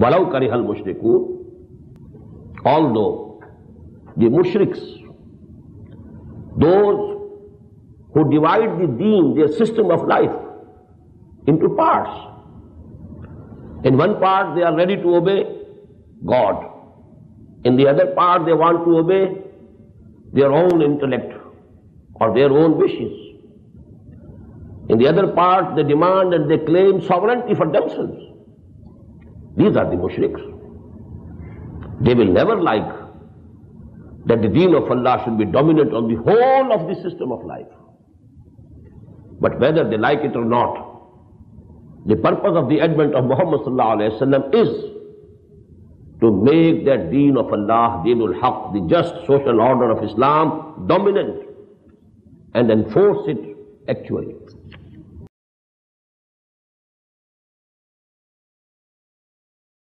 वलौ करिहल मुश्रिकून, although the mushriks, those who divide the deen, their system of life, into parts. In one part they are ready to obey God. In the other part they want to obey their own intellect or their own wishes. In the other part they demand and they claim sovereignty for themselves. These are the mushriks. They will never like that the deen of Allah should be dominant on the whole of the system of life. But whether they like it or not, the purpose of the advent of Muhammad sallallahu alayhi wa sallam is to make that deen of Allah, deenul haq, the just social order of Islam, dominant and enforce it actually.